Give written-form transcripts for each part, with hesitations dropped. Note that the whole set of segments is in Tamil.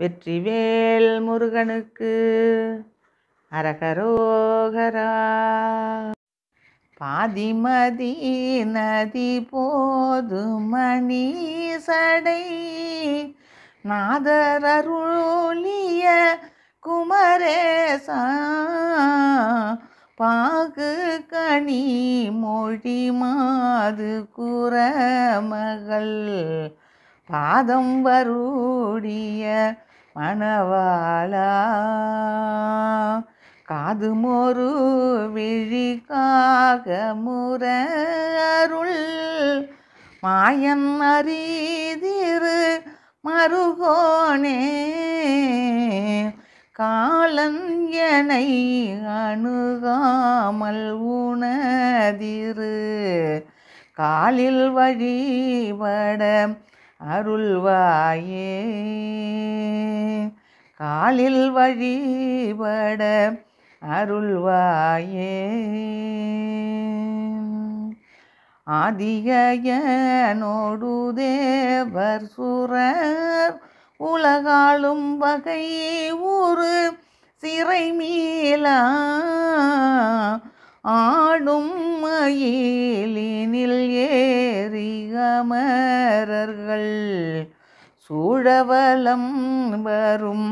வெற்றிவேல் முருகனுக்கு அரகரோகரா. பாதிமதி நதி போதும் மணி சடை நாதர் அருளிய குமரேசா பாகு கனி மொழி மாது குரமகள் பாதம் வருடிய மணவாளா காதுமொரு விழிக்காக முரருள் மாயன் அறிதிரு மருகோனே காலன் எனை அணுகாமல் உணதிரு காலில் வழிபட அருள்வாயே காலில் வழிபட அருள்வாயே. ஆதியனோடு தேவர் சுரர் உலகாளும் வகை ஒரு சிறை மீளா ஆடும் மயிலினில் ஏறி அமரர்கள் சூழவலம் வரும்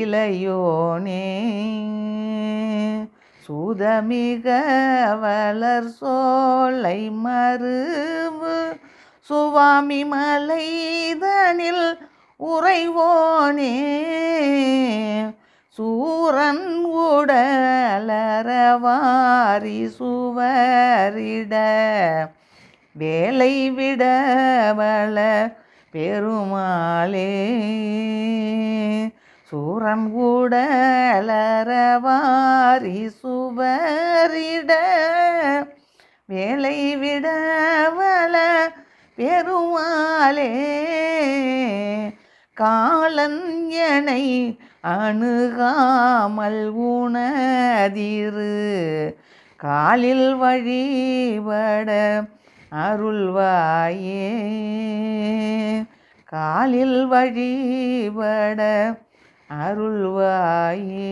இளையோனே சூதமிக வளர் சோலை மருவு சுவாமி மலைதனில் உறைவோனே சூரன் உடலரவாரி சுவரிட வேலை விடவள பெருமாளே சூரன் உடலரவாரி சுவரிட வேலை விடவள பெருமாளே காலன் எனை அணுகாமல் உணதிரு காலில் வழிபட அருள்வாயே காலில் வழிபட அருள்வாயே.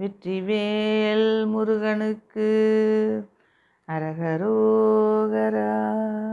வெற்றிவேல் முருகனுக்கு அரகரோகரா.